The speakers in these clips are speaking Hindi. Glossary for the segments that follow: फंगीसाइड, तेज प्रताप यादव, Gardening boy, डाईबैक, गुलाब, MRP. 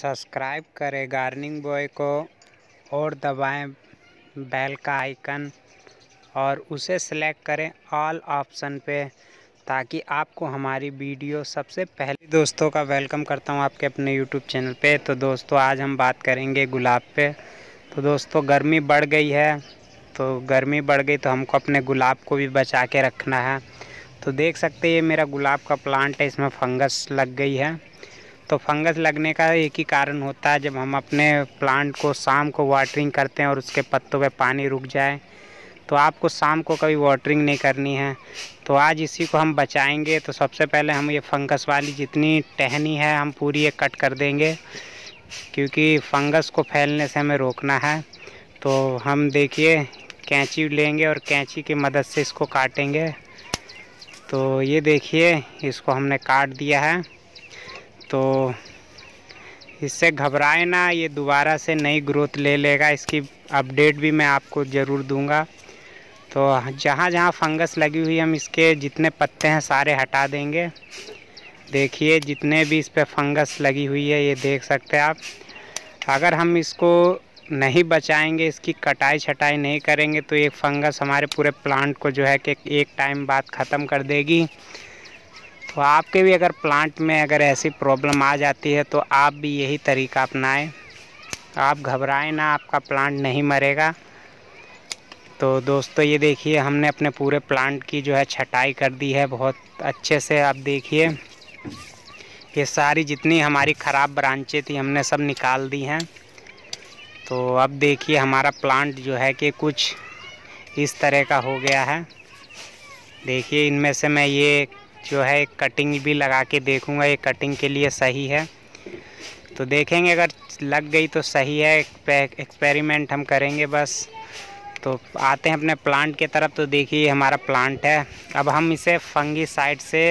सब्सक्राइब करें गार्डनिंग बॉय को और दबाएं बेल का आइकन और उसे सेलेक्ट करें ऑल ऑप्शन पे, ताकि आपको हमारी वीडियो सबसे पहले। दोस्तों का वेलकम करता हूं आपके अपने यूट्यूब चैनल पे। तो दोस्तों आज हम बात करेंगे गुलाब पे। तो दोस्तों गर्मी बढ़ गई है, तो गर्मी बढ़ गई तो हमको अपने गुलाब को भी बचा के रखना है। तो देख सकते हैं ये मेरा गुलाब का प्लांट है, इसमें फंगस लग गई है। तो फंगस लगने का एक ही कारण होता है, जब हम अपने प्लांट को शाम को वाटरिंग करते हैं और उसके पत्तों पे पानी रुक जाए। तो आपको शाम को कभी वाटरिंग नहीं करनी है। तो आज इसी को हम बचाएंगे। तो सबसे पहले हम ये फंगस वाली जितनी टहनी है हम पूरी ये कट कर देंगे, क्योंकि फंगस को फैलने से हमें रोकना है। तो हम देखिए कैंची लेंगे और कैंची की मदद से इसको काटेंगे। तो ये देखिए इसको हमने काट दिया है। तो इससे घबराए ना, ये दोबारा से नई ग्रोथ ले लेगा। इसकी अपडेट भी मैं आपको ज़रूर दूंगा। तो जहाँ जहाँ फंगस लगी हुई हम इसके जितने पत्ते हैं सारे हटा देंगे। देखिए जितने भी इस पर फंगस लगी हुई है ये देख सकते हैं आप। अगर हम इसको नहीं बचाएंगे, इसकी कटाई छटाई नहीं करेंगे, तो ये फंगस हमारे पूरे प्लांट को जो है कि एक टाइम बाद ख़त्म कर देगी। तो आपके भी अगर प्लांट में अगर ऐसी प्रॉब्लम आ जाती है तो आप भी यही तरीका अपनाएं। आप घबराएं ना, आपका प्लांट नहीं मरेगा। तो दोस्तों ये देखिए हमने अपने पूरे प्लांट की जो है छटाई कर दी है बहुत अच्छे से। आप देखिए ये सारी जितनी हमारी ख़राब ब्रांचें थी हमने सब निकाल दी हैं। तो अब देखिए हमारा प्लांट जो है कि कुछ इस तरह का हो गया है। देखिए इनमें से मैं ये जो है कटिंग भी लगा के देखूंगा, ये कटिंग के लिए सही है। तो देखेंगे अगर लग गई तो सही है, एक्सपेरिमेंट हम करेंगे बस। तो आते हैं अपने प्लांट के तरफ। तो देखिए ये हमारा प्लांट है। अब हम इसे फंगीसाइड से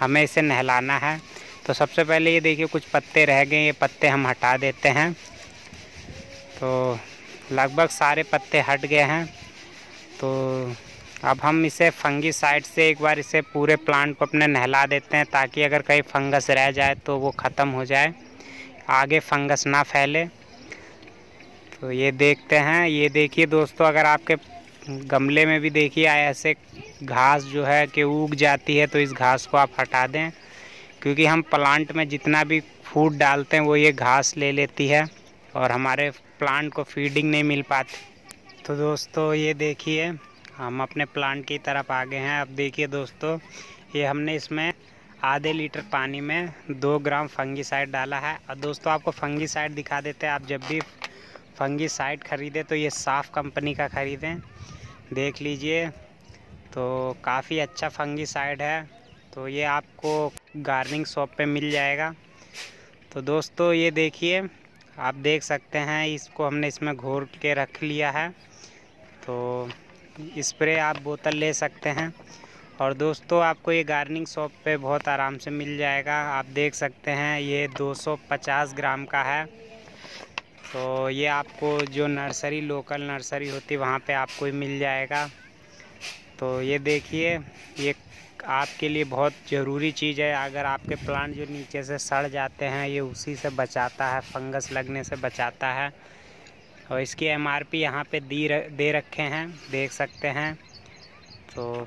हमें इसे नहलाना है। तो सबसे पहले ये देखिए कुछ पत्ते रह गए, ये पत्ते हम हटा देते हैं। तो लगभग सारे पत्ते हट गए हैं। तो अब हम इसे फंगीसाइड से एक बार इसे पूरे प्लांट को अपने नहला देते हैं, ताकि अगर कहीं फंगस रह जाए तो वो ख़त्म हो जाए, आगे फंगस ना फैले। तो ये देखते हैं। ये देखिए दोस्तों अगर आपके गमले में भी देखिए ऐसे घास जो है कि उग जाती है, तो इस घास को आप हटा दें, क्योंकि हम प्लांट में जितना भी फूड डालते हैं वो ये घास ले लेती है और हमारे प्लांट को फीडिंग नहीं मिल पाती। तो दोस्तों ये देखिए हम अपने प्लांट की तरफ आ गए हैं। अब देखिए दोस्तों ये हमने इसमें आधे लीटर पानी में 2 ग्राम फंगीसाइड डाला है। और दोस्तों आपको फंगीसाइड दिखा देते हैं। आप जब भी फंगीसाइड ख़रीदें तो ये साफ़ कंपनी का ख़रीदें। देख लीजिए तो काफ़ी अच्छा फंगीसाइड है। तो ये आपको गार्डनिंग शॉप पे मिल जाएगा। तो दोस्तों ये देखिए आप देख सकते हैं इसको हमने इसमें घोल के रख लिया है। तो स्प्रे आप बोतल ले सकते हैं। और दोस्तों आपको ये गार्डनिंग शॉप पे बहुत आराम से मिल जाएगा। आप देख सकते हैं ये 250 ग्राम का है। तो ये आपको जो नर्सरी लोकल नर्सरी होती है वहाँ पे आपको ही मिल जाएगा। तो ये देखिए ये आपके लिए बहुत ज़रूरी चीज़ है। अगर आपके प्लांट जो नीचे से सड़ जाते हैं ये उसी से बचाता है, फंगस लगने से बचाता है। और इसकी MRP यहाँ पे दे रखे हैं, देख सकते हैं। तो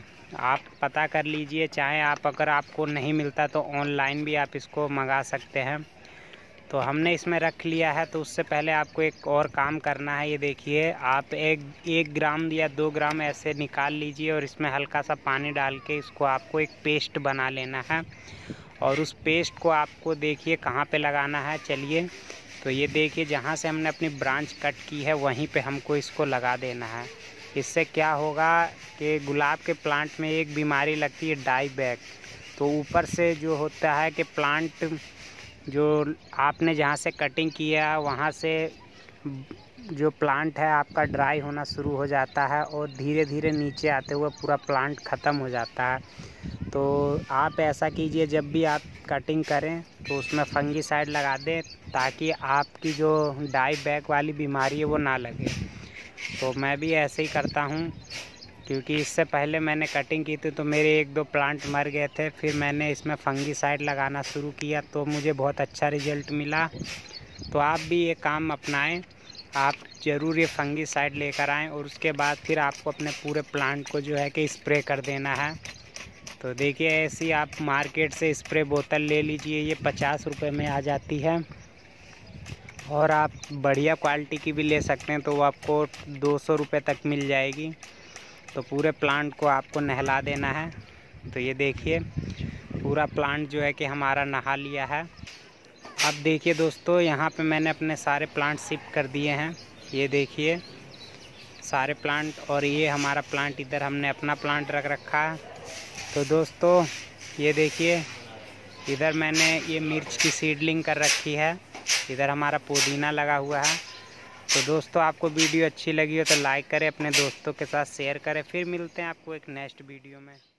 आप पता कर लीजिए, चाहे आप अगर आपको नहीं मिलता तो ऑनलाइन भी आप इसको मंगा सकते हैं। तो हमने इसमें रख लिया है। तो उससे पहले आपको एक और काम करना है। ये देखिए आप एक ग्राम या 2 ग्राम ऐसे निकाल लीजिए और इसमें हल्का सा पानी डाल के इसको आपको एक पेस्ट बना लेना है। और उस पेस्ट को आपको देखिए कहाँ पे लगाना है। चलिए तो ये देखिए जहाँ से हमने अपनी ब्रांच कट की है वहीं पे हमको इसको लगा देना है। इससे क्या होगा कि गुलाब के प्लांट में एक बीमारी लगती है डाईबैक। तो ऊपर से जो होता है कि प्लांट जो आपने जहाँ से कटिंग किया वहाँ से जो प्लांट है आपका ड्राई होना शुरू हो जाता है और धीरे धीरे नीचे आते हुए पूरा प्लांट ख़त्म हो जाता है। तो आप ऐसा कीजिए जब भी आप कटिंग करें तो उसमें फंगीसाइड लगा दें, ताकि आपकी जो डाई बैक वाली बीमारी है वो ना लगे। तो मैं भी ऐसे ही करता हूँ, क्योंकि इससे पहले मैंने कटिंग की थी तो मेरे 1-2 प्लांट मर गए थे। फिर मैंने इसमें फंगीसाइड लगाना शुरू किया तो मुझे बहुत अच्छा रिजल्ट मिला। तो आप भी ये काम अपनाएं। आप ज़रूर ये फंगीसाइड लेकर आएँ और उसके बाद फिर आपको अपने पूरे प्लांट को जो है कि स्प्रे कर देना है। तो देखिए ऐसी आप मार्केट से स्प्रे बोतल ले लीजिए, ये 50 रुपये में आ जाती है, और आप बढ़िया क्वालिटी की भी ले सकते हैं तो वो आपको 200 रुपये तक मिल जाएगी। तो पूरे प्लांट को आपको नहला देना है। तो ये देखिए पूरा प्लांट जो है कि हमारा नहा लिया है। अब देखिए दोस्तों यहाँ पे मैंने अपने सारे प्लांट शिफ्ट कर दिए हैं, ये देखिए सारे प्लांट, और ये हमारा प्लांट इधर हमने अपना प्लांट रख रखा है। तो दोस्तों ये देखिए इधर मैंने ये मिर्च की सीडलिंग कर रखी है, इधर हमारा पुदीना लगा हुआ है। तो दोस्तों आपको वीडियो अच्छी लगी हो तो लाइक करें, अपने दोस्तों के साथ शेयर करें। फिर मिलते हैं आपको एक नेक्स्ट वीडियो में।